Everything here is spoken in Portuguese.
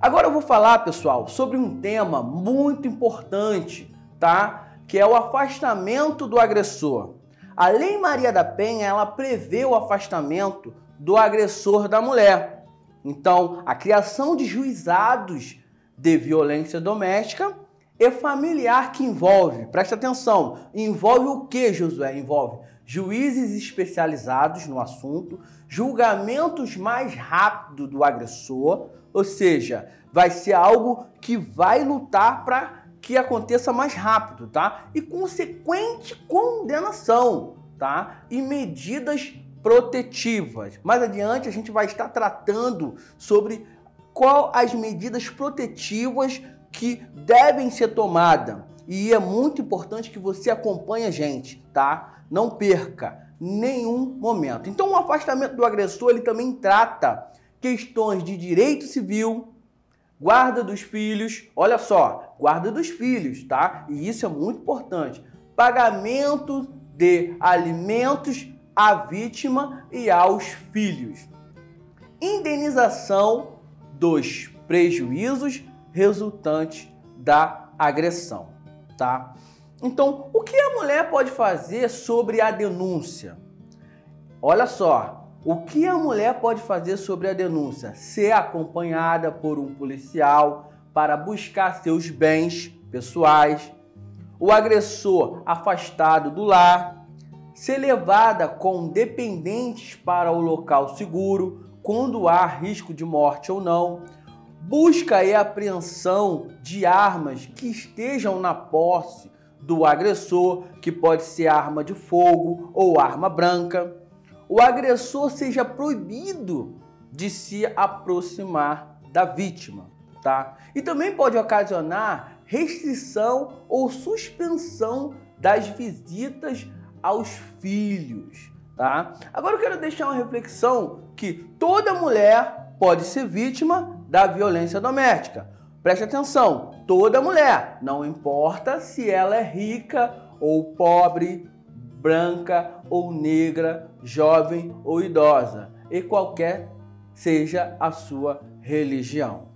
Agora eu vou falar, pessoal, sobre um tema muito importante, tá? Que é o afastamento do agressor. A Lei Maria da Penha, ela prevê o afastamento do agressor da mulher. Então, a criação de juizados de violência doméstica e familiar que envolve, presta atenção, envolve o que, Josué? Envolve juízes especializados no assunto, julgamentos mais rápidos do agressor, ou seja, vai ser algo que vai lutar para que aconteça mais rápido, tá? E consequente condenação, tá? E medidas protetivas. Mais adiante a gente vai estar tratando sobre qual as medidas protetivas que devem ser tomadas. E é muito importante que você acompanhe a gente, tá? Não perca nenhum momento. Então, o afastamento do agressor, ele também trata questões de direito civil, guarda dos filhos, olha só, guarda dos filhos, tá? E isso é muito importante. Pagamento de alimentos à vítima e aos filhos. Indenização dos prejuízos resultantes da agressão, tá? Então, o que a mulher pode fazer sobre a denúncia? Olha só, o que a mulher pode fazer sobre a denúncia? Ser acompanhada por um policial para buscar seus bens pessoais, o agressor afastado do lar, ser levada com dependentes para o local seguro, quando há risco de morte ou não, busca e apreensão de armas que estejam na posse do agressor, que pode ser arma de fogo ou arma branca. O agressor seja proibido de se aproximar da vítima, tá? E também pode ocasionar restrição ou suspensão das visitas aos filhos, tá? Agora eu quero deixar uma reflexão que toda mulher pode ser vítima da violência doméstica. Preste atenção, toda mulher, não importa se ela é rica ou pobre, branca ou negra, jovem ou idosa, e qualquer seja a sua religião.